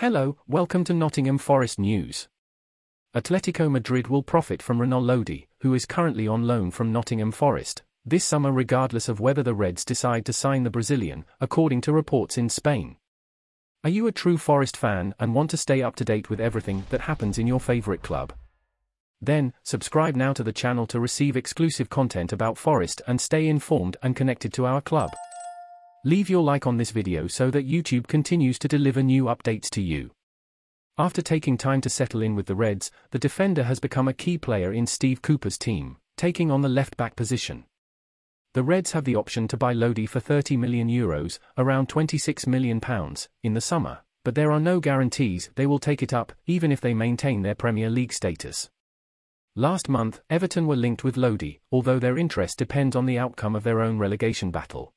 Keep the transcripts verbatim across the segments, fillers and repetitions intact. Hello, welcome to Nottingham Forest News. Atletico Madrid will profit from Renato Lodi, who is currently on loan from Nottingham Forest, this summer regardless of whether the Reds decide to sign the Brazilian, according to reports in Spain. Are you a true Forest fan and want to stay up to date with everything that happens in your favourite club? Then, subscribe now to the channel to receive exclusive content about Forest and stay informed and connected to our club. Leave your like on this video so that YouTube continues to deliver new updates to you. After taking time to settle in with the Reds, the defender has become a key player in Steve Cooper's team, taking on the left-back position. The Reds have the option to buy Lodi for thirty million euros, around twenty-six million pounds, in the summer, but there are no guarantees they will take it up, even if they maintain their Premier League status. Last month, Everton were linked with Lodi, although their interest depends on the outcome of their own relegation battle.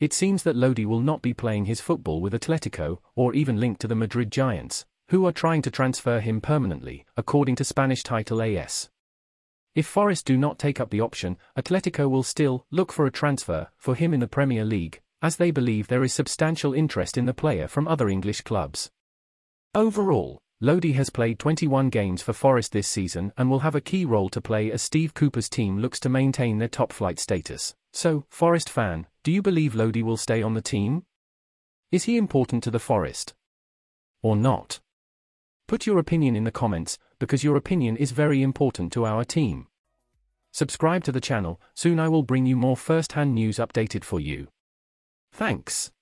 It seems that Lodi will not be playing his football with Atletico, or even linked to the Madrid Giants, who are trying to transfer him permanently, according to Spanish title A S. If Forest do not take up the option, Atletico will still look for a transfer for him in the Premier League, as they believe there is substantial interest in the player from other English clubs. Overall, Lodi has played twenty-one games for Forest this season and will have a key role to play as Steve Cooper's team looks to maintain their top-flight status. So, Forest fan, do you believe Lodi will stay on the team? Is he important to the Forest? Or not? Put your opinion in the comments, because your opinion is very important to our team. Subscribe to the channel, soon I will bring you more first-hand news updated for you. Thanks.